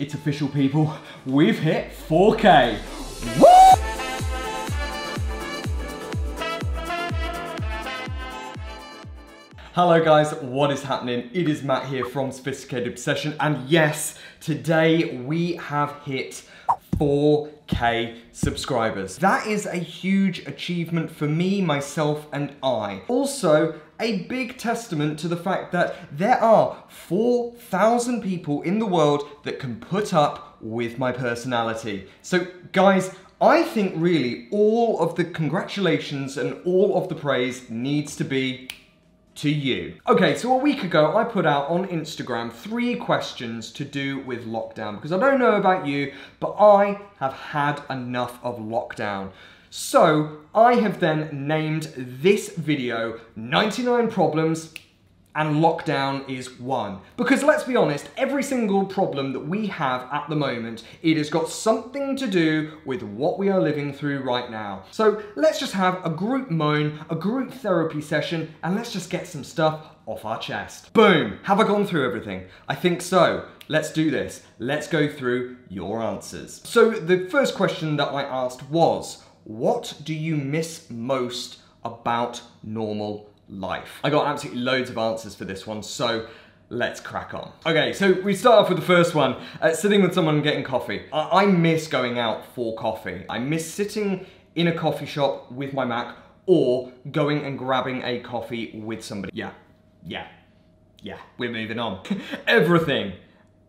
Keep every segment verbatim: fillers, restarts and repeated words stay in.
It's official, people. We've hit four K. Woo! Hello guys, what is happening? It is Matt here from Sophisticated Obsession, and yes, today we have hit four K subscribers. That is a huge achievement for me, myself, and I. Also, a big testament to the fact that there are four thousand people in the world that can put up with my personality. So guys, I think really all of the congratulations and all of the praise needs to be to you. Okay, so a week ago I put out on Instagram three questions to do with lockdown, because I don't know about you, but I have had enough of lockdown. So I have then named this video ninety-nine Problems and Lockdown is One. Because let's be honest, every single problem that we have at the moment, it has got something to do with what we are living through right now. So let's just have a group moan, a group therapy session, and let's just get some stuff off our chest. Boom! Have I gone through everything? I think so. Let's do this. Let's go through your answers. So the first question that I asked was, what do you miss most about normal life? I got absolutely loads of answers for this one, so let's crack on. Okay, so we start off with the first one, uh, sitting with someone and getting coffee. I, I miss going out for coffee. I miss sitting in a coffee shop with my Mac or going and grabbing a coffee with somebody. Yeah, yeah, yeah, we're moving on. Everything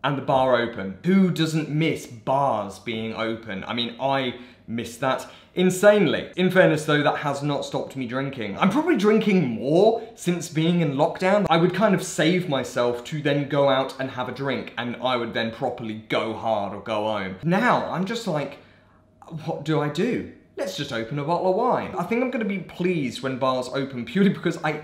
and the bar open. Who doesn't miss bars being open? I mean, I miss that insanely. In fairness though, that has not stopped me drinking. I'm probably drinking more since being in lockdown. I would kind of save myself to then go out and have a drink, and I would then properly go hard or go home. Now I'm just like, what do I do? Let's just open a bottle of wine. I think I'm gonna be pleased when bars open, purely because I,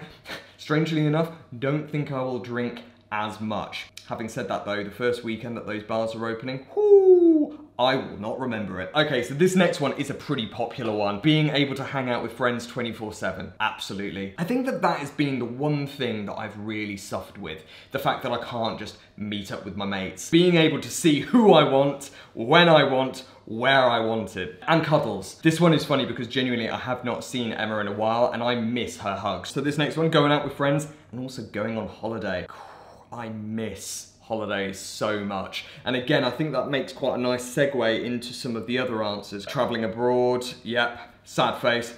strangely enough, don't think I will drink as much. Having said that though, the first weekend that those bars are opening, whoo, I will not remember it. Okay, so this next one is a pretty popular one. Being able to hang out with friends twenty-four seven, absolutely. I think that that has been the one thing that I've really suffered with. The fact that I can't just meet up with my mates. Being able to see who I want, when I want, where I wanted. And cuddles. This one is funny because genuinely I have not seen Emma in a while and I miss her hugs. So this next one, going out with friends and also going on holiday. I miss holidays so much. And again, I think that makes quite a nice segue into some of the other answers. Traveling abroad, yep, sad face.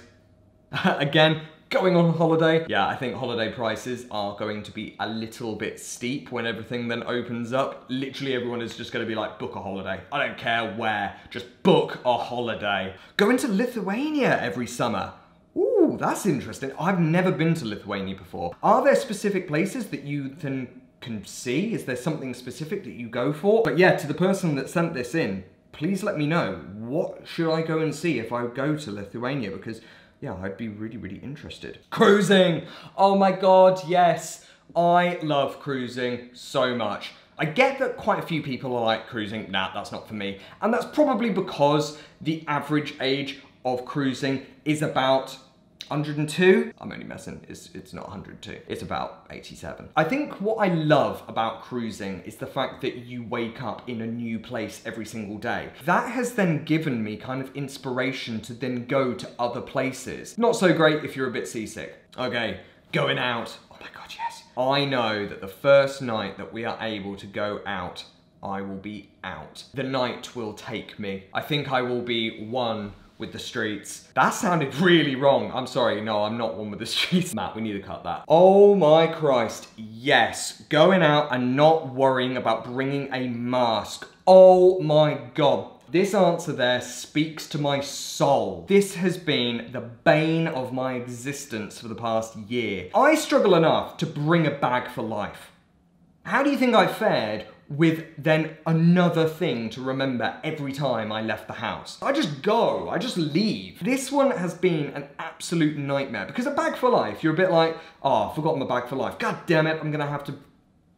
Again, going on holiday. Yeah, I think holiday prices are going to be a little bit steep when everything then opens up. Literally everyone is just gonna be like, book a holiday. I don't care where, just book a holiday. Going to Lithuania every summer. Ooh, that's interesting. I've never been to Lithuania before. Are there specific places that you can can see? Is there something specific that you go for? But yeah, to the person that sent this in, please let me know, what should I go and see if I go to Lithuania? Because yeah, I'd be really, really interested. Cruising! Oh my God, yes. I love cruising so much. I get that quite a few people are like, cruising, nah, that's not for me. And that's probably because the average age of cruising is about one hundred and two? I'm only messing, it's, it's not one hundred and two. It's about eighty-seven. I think what I love about cruising is the fact that you wake up in a new place every single day. That has then given me kind of inspiration to then go to other places. Not so great if you're a bit seasick. Okay, going out. Oh my God, yes. I know that the first night that we are able to go out, I will be out. The night will take me. I think I will be one with the streets. That sounded really wrong. I'm sorry, no, I'm not one with the streets. Matt, we need to cut that. Oh my Christ, yes. Going out and not worrying about bringing a mask. Oh my God. This answer there speaks to my soul. This has been the bane of my existence for the past year. I struggle enough to bring a bag for life. How do you think I fared with then another thing to remember every time I left the house? I just go, I just leave. This one has been an absolute nightmare, because a bag for life, you're a bit like, oh, I've forgotten my bag for life. God damn it, I'm gonna have to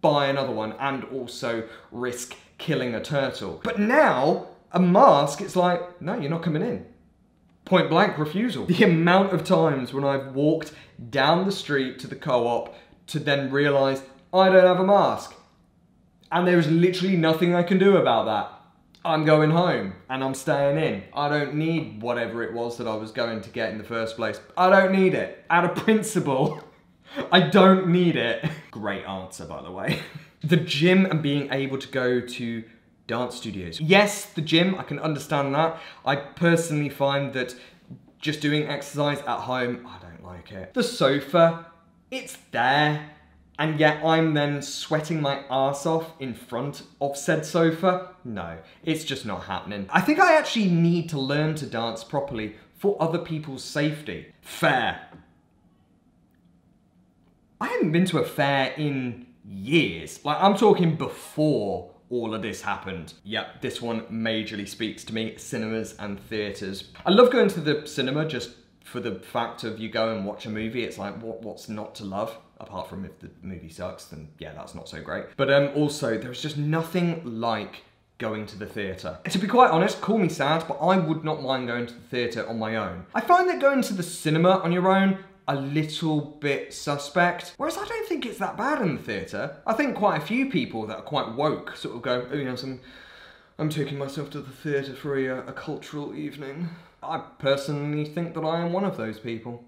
buy another one and also risk killing a turtle. But now, a mask, it's like, no, you're not coming in. Point blank refusal. The amount of times when I've walked down the street to the co-op to then realize I don't have a mask. and there is literally nothing I can do about that. I'm going home and I'm staying in. I don't need whatever it was that I was going to get in the first place. I don't need it. Out of principle, I don't need it. Great answer, by the way. The gym and being able to go to dance studios. Yes, the gym, I can understand that. I personally find that just doing exercise at home, I don't like it. The sofa, it's there. And yet I'm then sweating my arse off in front of said sofa? No, it's just not happening. I think I actually need to learn to dance properly for other people's safety. Fair. I haven't been to a fair in years. Like, I'm talking before all of this happened. Yep, this one majorly speaks to me, cinemas and theatres. I love going to the cinema just for the fact of you go and watch a movie. It's like, what, what's not to love? Apart from if the movie sucks, then yeah, that's not so great. But um, also, there's just nothing like going to the theatre. To be quite honest, call me sad, but I would not mind going to the theatre on my own. I find that going to the cinema on your own a little bit suspect, whereas I don't think it's that bad in the theatre. I think quite a few people that are quite woke sort of go, oh, you know, some, I'm taking myself to the theatre for a, a cultural evening. I personally think that I am one of those people.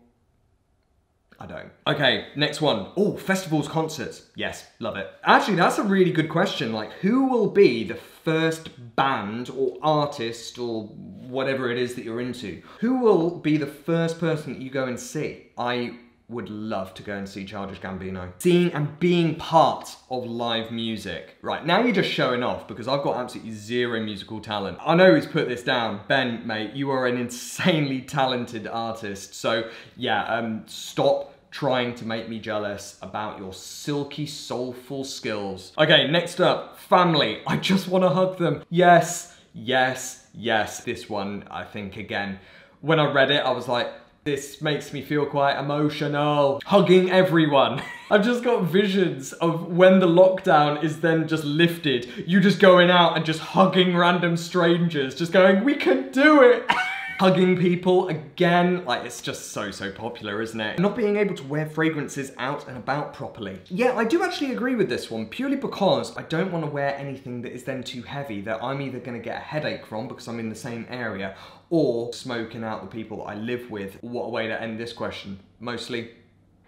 I don't. Okay, next one. Oh, festivals, concerts. Yes, love it. Actually, that's a really good question. Like, who will be the first band or artist or whatever it is that you're into? Who will be the first person that you go and see? I would love to go and see Childish Gambino. Seeing and being part of live music. Right, now you're just showing off because I've got absolutely zero musical talent. I know he's put this down. Ben, mate, you are an insanely talented artist. So yeah, um, stop trying to make me jealous about your silky, soulful skills. Okay, next up, family. I just wanna hug them. Yes, yes, yes. This one, I think again, when I read it, I was like, this makes me feel quite emotional. Hugging everyone. I've just got visions of when the lockdown is then just lifted, you just going out and just hugging random strangers, just going, we can do it. Hugging people again, like it's just so, so popular, isn't it? Not being able to wear fragrances out and about properly. Yeah, I do actually agree with this one, purely because I don't want to wear anything that is then too heavy that I'm either going to get a headache from because I'm in the same area, or smoking out the people I live with. What a way to end this question. Mostly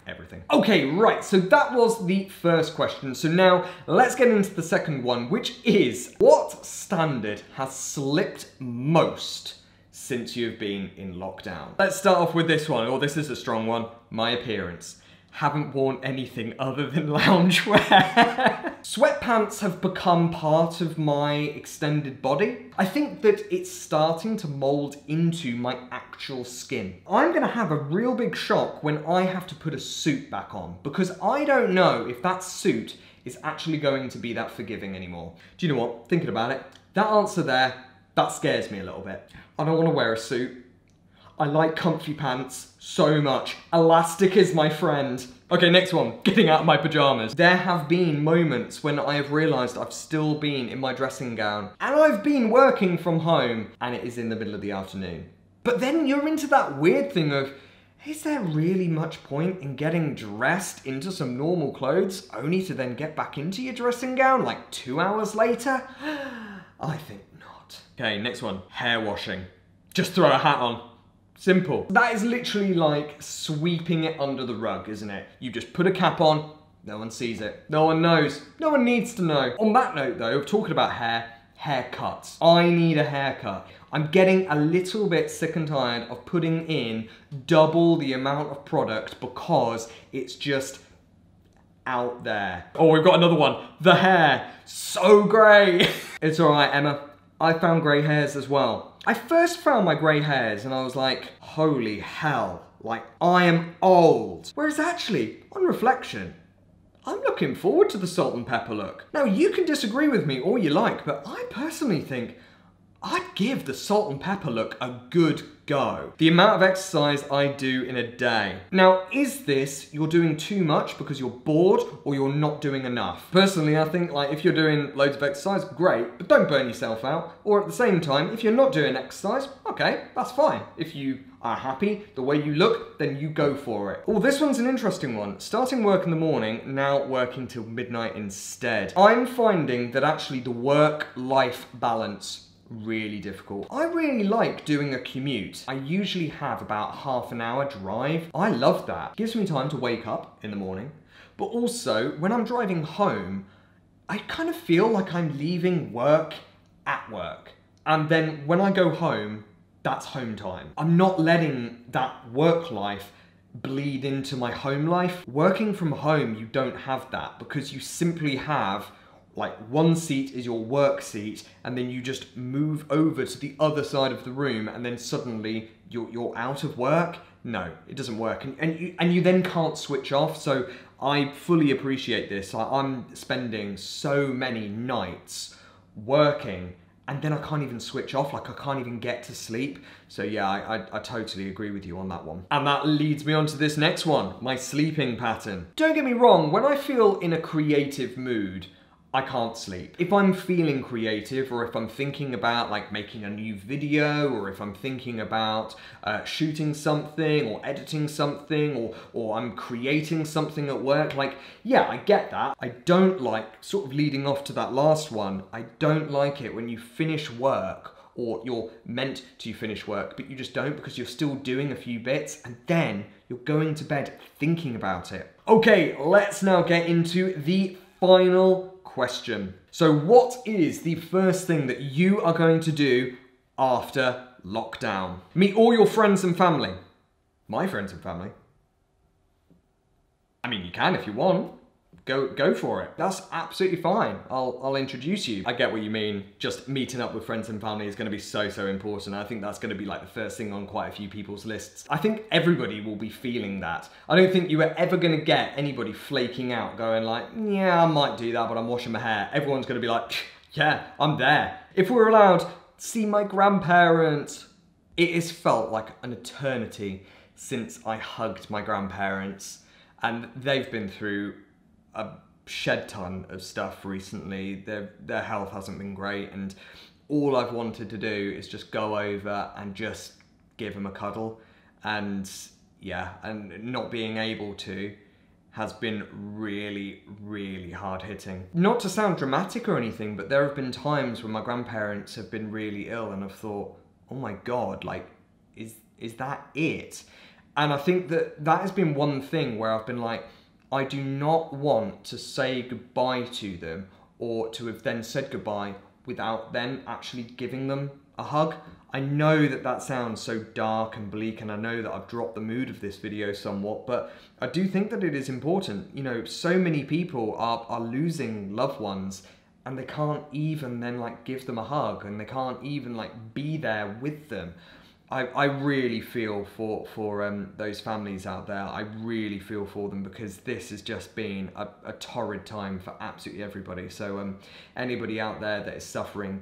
everything. Okay, right, so that was the first question. So now let's get into the second one, which is, what standard has slipped most since you've been in lockdown? Let's start off with this one. Oh, this is a strong one. My appearance. Haven't worn anything other than loungewear. Sweatpants have become part of my extended body. I think that it's starting to mold into my actual skin. I'm gonna have a real big shock when I have to put a suit back on, because I don't know if that suit is actually going to be that forgiving anymore. Do you know what? Thinking about it, that answer there, that scares me a little bit. I don't want to wear a suit. I like comfy pants so much. Elastic is my friend. Okay, next one, getting out of my pajamas. There have been moments when I have realized I've still been in my dressing gown and I've been working from home and it is in the middle of the afternoon. But then you're into that weird thing of, is there really much point in getting dressed into some normal clothes only to then get back into your dressing gown like two hours later? I think not. Okay, next one, hair washing. Just throw a hat on. Simple. That is literally like sweeping it under the rug, isn't it? You just put a cap on, no one sees it. No one knows. No one needs to know. On that note though, talking about hair, haircuts. I need a haircut. I'm getting a little bit sick and tired of putting in double the amount of product because it's just out there. Oh, we've got another one. The hair. So grey. It's all right, Emma. I found grey hairs as well. I first found my grey hairs and I was like, holy hell, like I am old. Whereas actually, on reflection, I'm looking forward to the salt and pepper look. Now you can disagree with me all you like, but I personally think I'd give the salt and pepper look a good go. The amount of exercise I do in a day. Now, is this you're doing too much because you're bored or you're not doing enough? Personally, I think like if you're doing loads of exercise, great, but don't burn yourself out. Or at the same time, if you're not doing exercise, okay, that's fine. If you are happy, the way you look, then you go for it. Oh, this one's an interesting one. Starting work in the morning, now working till midnight instead. I'm finding that actually the work-life balance really difficult. I really like doing a commute. I usually have about half an hour drive. I love that. Gives me time to wake up in the morning, but also when I'm driving home, I kind of feel like I'm leaving work at work. And then when I go home, that's home time. I'm not letting that work life bleed into my home life. Working from home, you don't have that because you simply have like one seat is your work seat, and then you just move over to the other side of the room, and then suddenly you're, you're out of work. No, it doesn't work. And, and, you, and you then can't switch off. So I fully appreciate this. I, I'm spending so many nights working, and then I can't even switch off, like I can't even get to sleep. So yeah, I, I, I totally agree with you on that one. And that leads me on to this next one, my sleeping pattern. Don't get me wrong, when I feel in a creative mood, I can't sleep. If I'm feeling creative, or if I'm thinking about like making a new video, or if I'm thinking about uh, shooting something or editing something, or, or I'm creating something at work, like, yeah, I get that. I don't like, sort of leading off to that last one, I don't like it when you finish work, or you're meant to finish work, but you just don't because you're still doing a few bits, and then you're going to bed thinking about it. Okay, let's now get into the final question. So what is the first thing that you are going to do after lockdown? Meet all your friends and family. My friends and family. I mean, you can if you want. Go, go for it. That's absolutely fine. I'll, I'll introduce you. I get what you mean. Just meeting up with friends and family is going to be so, so important. I think that's going to be like the first thing on quite a few people's lists. I think everybody will be feeling that. I don't think you are ever going to get anybody flaking out going like, yeah, I might do that, but I'm washing my hair. Everyone's going to be like, yeah, I'm there. If we're allowed to see my grandparents, it has felt like an eternity since I hugged my grandparents, and they've been through a shed ton of stuff recently. Their, their health hasn't been great, and all I've wanted to do is just go over and just give them a cuddle. And yeah, and not being able to has been really, really hard hitting. Not to sound dramatic or anything, but there have been times when my grandparents have been really ill and I've thought, oh my God, like, is, is that it? And I think that that has been one thing where I've been like, I do not want to say goodbye to them, or to have then said goodbye without then actually giving them a hug. I know that that sounds so dark and bleak, and I know that I've dropped the mood of this video somewhat, but I do think that it is important. You know, so many people are, are losing loved ones, and they can't even then like give them a hug, and they can't even like be there with them. I, I really feel for, for um, those families out there. I really feel for them, because this has just been a, a torrid time for absolutely everybody. So um, anybody out there that is suffering,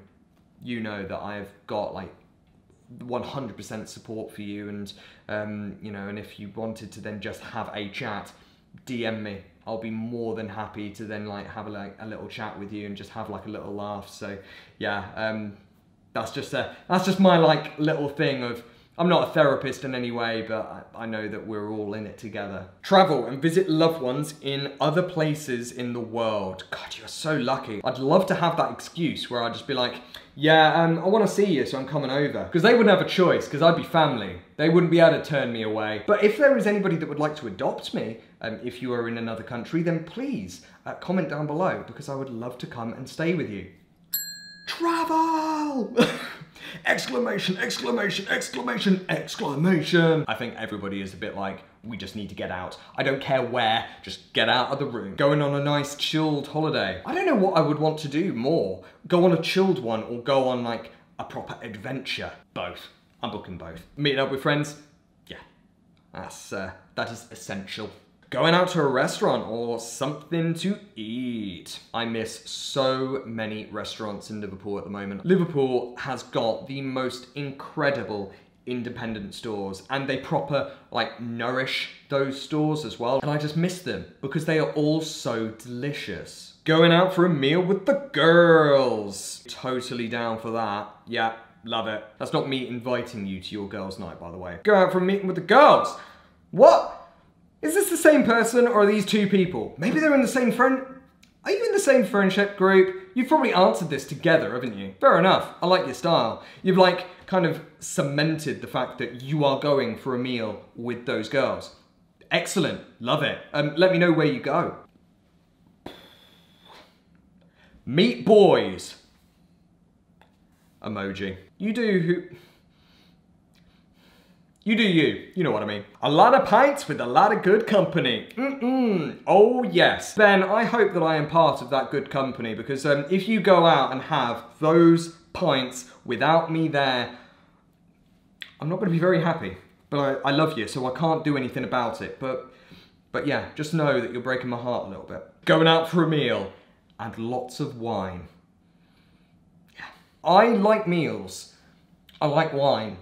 you know that I've got like one hundred percent support for you. And, um, you know, and if you wanted to then just have a chat, D M me. I'll be more than happy to then like have a, like, a little chat with you and just have like a little laugh. So yeah, um, That's just a, that's just my like little thing of, I'm not a therapist in any way, but I, I know that we're all in it together. Travel and visit loved ones in other places in the world. God, you're so lucky. I'd love to have that excuse where I'd just be like, yeah, um, I wanna see you, so I'm coming over. Because they wouldn't have a choice, because I'd be family. They wouldn't be able to turn me away. But if there is anybody that would like to adopt me, um, if you are in another country, then please uh, comment down below, because I would love to come and stay with you. Travel! Exclamation, exclamation, exclamation, exclamation. I think everybody is a bit like, we just need to get out. I don't care where, just get out of the room. Going on a nice chilled holiday. I don't know what I would want to do more. Go on a chilled one, or go on like a proper adventure. Both. I'm booking both. Meeting up with friends? Yeah. That's, uh, that is essential. Going out to a restaurant or something to eat. I miss so many restaurants in Liverpool at the moment. Liverpool has got the most incredible independent stores, and they proper like nourish those stores as well. And I just miss them because they are all so delicious. Going out for a meal with the girls. Totally down for that. Yeah, Love it. That's not me inviting you to your girls' night, by the way. Go out for a meeting with the girls. What? Is this the same person or are these two people? Maybe they're in the same friend... Are you in the same friendship group? You've probably answered this together, haven't you? Fair enough. I like your style. You've like kind of cemented the fact that you are going for a meal with those girls. Excellent. Love it. Um, let me know where you go. Meet boys. Emoji. You do who... You do you, you know what I mean. A lot of pints with a lot of good company. Mm-mm, oh yes. Ben, I hope that I am part of that good company because um, if you go out and have those pints without me there, I'm not gonna be very happy. But I, I love you, so I can't do anything about it. But, but yeah, just know that you're breaking my heart a little bit. Going out for a meal and lots of wine. Yeah. I like meals, I like wine.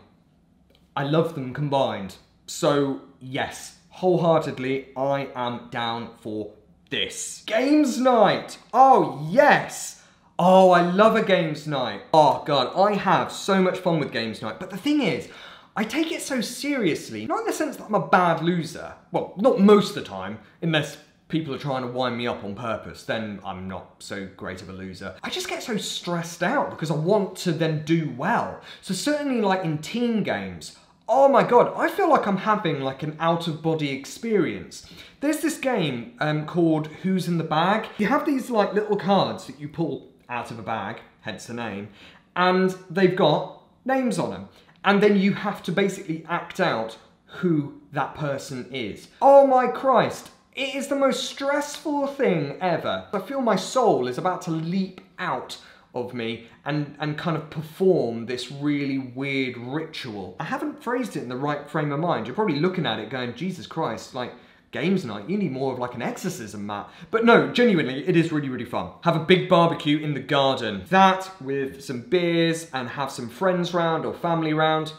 I love them combined. So yes, wholeheartedly, I am down for this. Games night, oh yes. Oh, I love a games night. Oh God, I have so much fun with games night. But the thing is, I take it so seriously, not in the sense that I'm a bad loser. Well, not most of the time, unless people are trying to wind me up on purpose, then I'm not so great of a loser. I just get so stressed out because I want to then do well. So certainly like in team games, oh my God, I feel like I'm having like an out-of-body experience. There's this game um, called Who's in the Bag. You have these like little cards that you pull out of a bag, hence the name, and they've got names on them. And then you have to basically act out who that person is. Oh my Christ, it is the most stressful thing ever. I feel my soul is about to leap out of me and, and kind of perform this really weird ritual. I haven't phrased it in the right frame of mind. You're probably looking at it going, Jesus Christ, like games night, you need more of like an exorcism, Matt. But no, genuinely, it is really, really fun. Have a big barbecue in the garden. That with some beers and have some friends round or family round.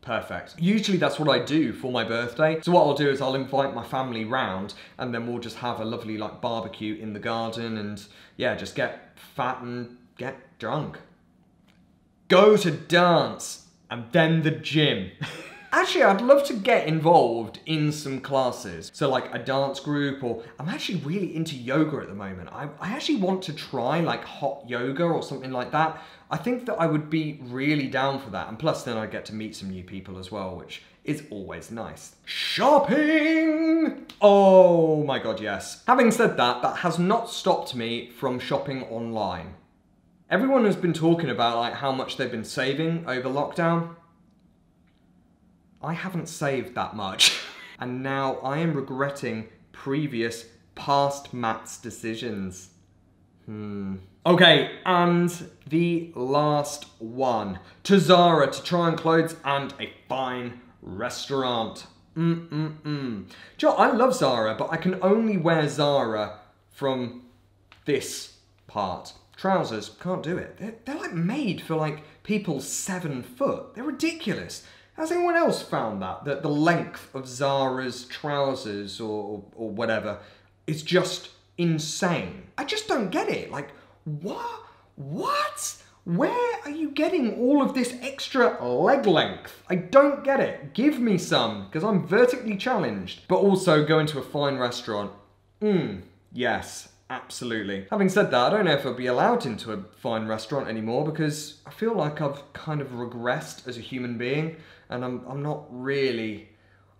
Perfect. Usually that's what I do for my birthday. So what I'll do is I'll invite my family round and then we'll just have a lovely like barbecue in the garden and yeah, just get fat and get drunk. Go to dance and then the gym. Actually, I'd love to get involved in some classes. So like a dance group or I'm actually really into yoga at the moment. I, I actually want to try like hot yoga or something like that. I think that I would be really down for that. And plus then I get to meet some new people as well, which is always nice. Shopping! Oh my God, yes. Having said that, that has not stopped me from shopping online. Everyone has been talking about like how much they've been saving over lockdown. I haven't saved that much. And now I am regretting previous past Matt's decisions. Hmm. Okay, and the last one. To Zara to try on clothes and a fine restaurant. Mm-mm-mm. Do you know, I love Zara, but I can only wear Zara from this part. Trousers, can't do it. They're, they're like made for like people seven foot. They're ridiculous. Has anyone else found that? That the length of Zara's trousers or, or whatever is just insane. I just don't get it. Like, what? What? Where are you getting all of this extra leg length? I don't get it. Give me some, because I'm vertically challenged. But also going to a fine restaurant. Mmm, yes. Absolutely. Having said that, I don't know if I'll be allowed into a fine restaurant anymore because I feel like I've kind of regressed as a human being and I'm, I'm not really,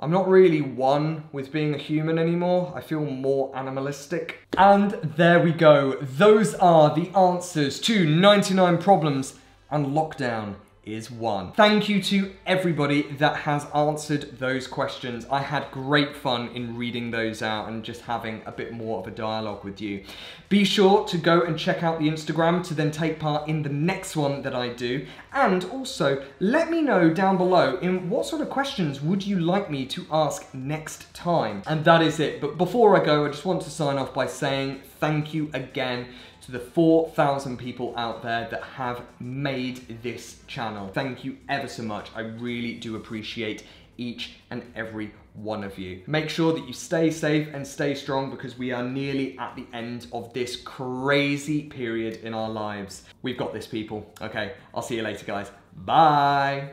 I'm not really one with being a human anymore. I feel more animalistic. And there we go. Those are the answers to ninety-nine problems and lockdown is one. Thank you to everybody that has answered those questions. I had great fun in reading those out and just having a bit more of a dialogue with you. Be sure to go and check out the Instagram to then take part in the next one that I do. And also, let me know down below in what sort of questions would you like me to ask next time. And that is it. But before I go, I just want to sign off by saying thank you again to the four thousand people out there that have made this channel. Thank you ever so much. I really do appreciate each and every one of you. Make sure that you stay safe and stay strong because we are nearly at the end of this crazy period in our lives. We've got this, people. Okay, I'll see you later, guys. Bye.